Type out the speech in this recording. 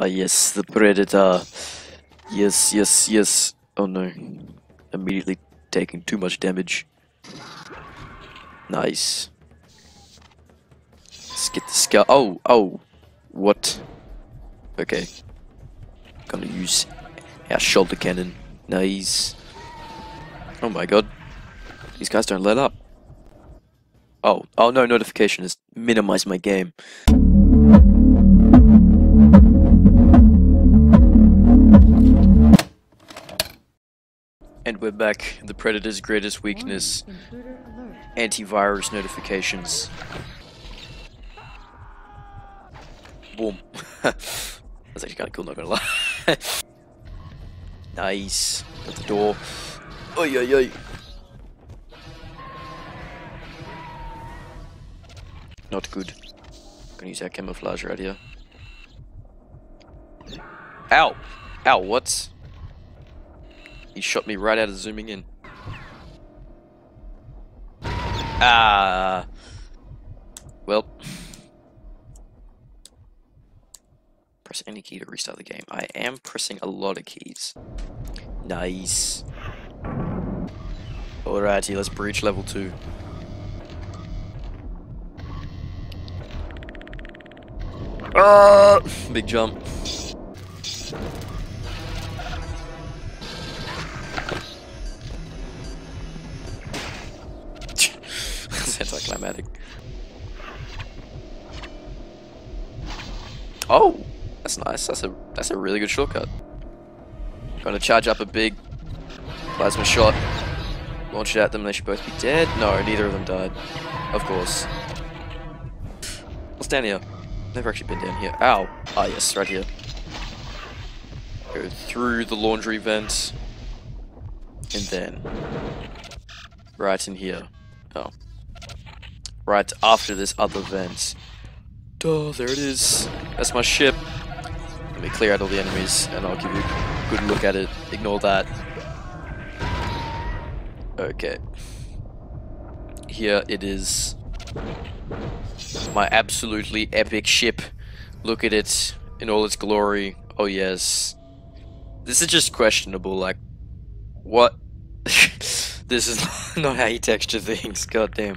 Ah, yes, the predator. Yes, yes, yes. Oh no. Immediately taking too much damage. Nice. Let's get the skull. Oh, oh. What? Okay. Gonna use our shoulder cannon. Nice. Oh my god. These guys don't let up. Oh, oh no, notification has minimized my game. And we're back. The Predator's greatest weakness: antivirus notifications. Boom. That's actually kinda cool, not gonna lie. Nice. Got the door. Oi, oi, oi. Not good. Gonna use our camouflage right here. Ow! Ow, what? He shot me right out of zooming in. Ah! Well. Press any key to restart the game. I am pressing a lot of keys. Nice. Alrighty, let's breach level 2. Ah, big jump. That's anticlimactic. Oh, that's nice. That's a really good shortcut. Gonna charge up a big plasma shot. Launch it at them. They should both be dead. No, neither of them died. Of course. I'll stand here. Never actually been down here. Ow! Ah yes, right here. Go through the laundry vent. And then... right in here. Oh. Right after this other vent. Duh, there it is. That's my ship. Let me clear out all the enemies and I'll give you a good look at it. Ignore that. Okay. Here it is. My absolutely epic ship. Look at it in all its glory. Oh yes. This is just questionable, like... what? This is not how you texture things, goddamn.